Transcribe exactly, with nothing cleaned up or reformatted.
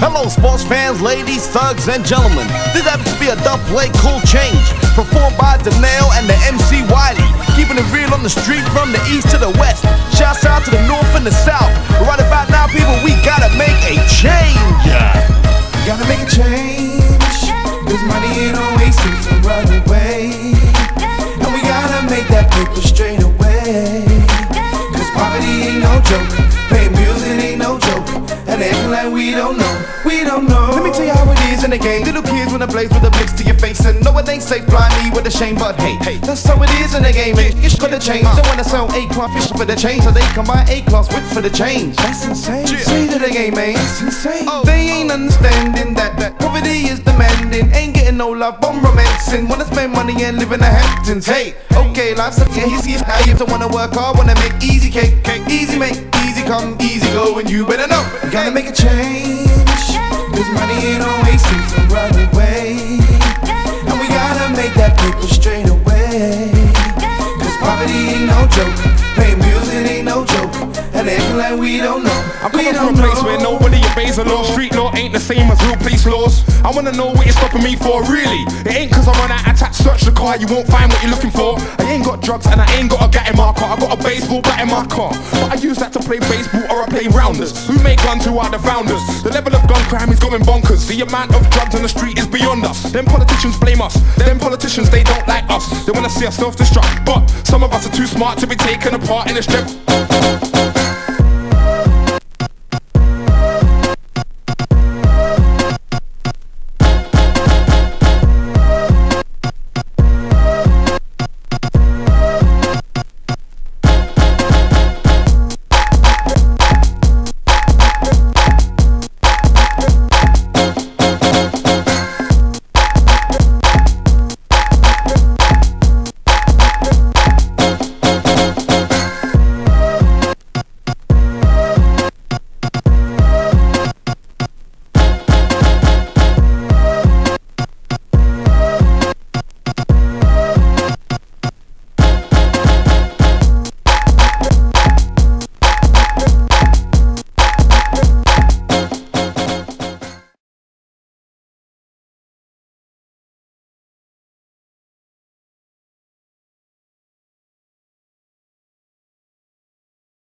Hello sports fans, ladies, thugs, and gentlemen. This happens to be a dub play Cool Change, performed by Donae'o and the M C Wiley. Keeping it real on the street from the east to the west. Shouts out to the north and the south. But right about now, people, we gotta make a change. We gotta make a change, cause money ain't always seems to run away. And we gotta make that paper straight away, cause poverty ain't no joke. Like we don't know, we don't know. Let me tell you how it is in the game. Little kids wanna blaze with a blitz to your face, and no, it ain't safe. Blind me with a shame, but hey, hey, that's how it is in the game. It's, it's gonna change. Don't wanna sell eight cloth fish for the change, so they combine eight cloths with for the change. That's insane. Yeah. See to the game, man. That's insane. Oh. They ain't understanding that that poverty is demanding. Ain't getting no love, I'm romancing. Wanna spend money and live in the Hamptons. Hey, okay, life's okay. Easy as I used to wanna work hard, wanna make easy cake, cake, easy make. Come easy go, and you better know. You gotta make a change, cause money ain't always seems to run away. And we gotta make that paper straight away, cause poverty ain't no joke. Paying bills, it ain't no joke. And acting like we don't know. I'm coming from a place where nobody obeys the law. Street law ain't the same as real police laws. I wanna know what you're stopping me for, really. It ain't cause I run out of touch, search the car, you won't find what you're looking for. I ain't got drugs and I ain't got a gatting marker. I got a baseball bat in my car, but I use that to play baseball or I play rounders. Who make guns, who are the founders? The level of gun crime is going bonkers. The amount of drugs on the street is beyond us. Them politicians blame us, them politicians they don't like us. They wanna see us self-destruct, but some of us are too smart to be taken apart in a strip.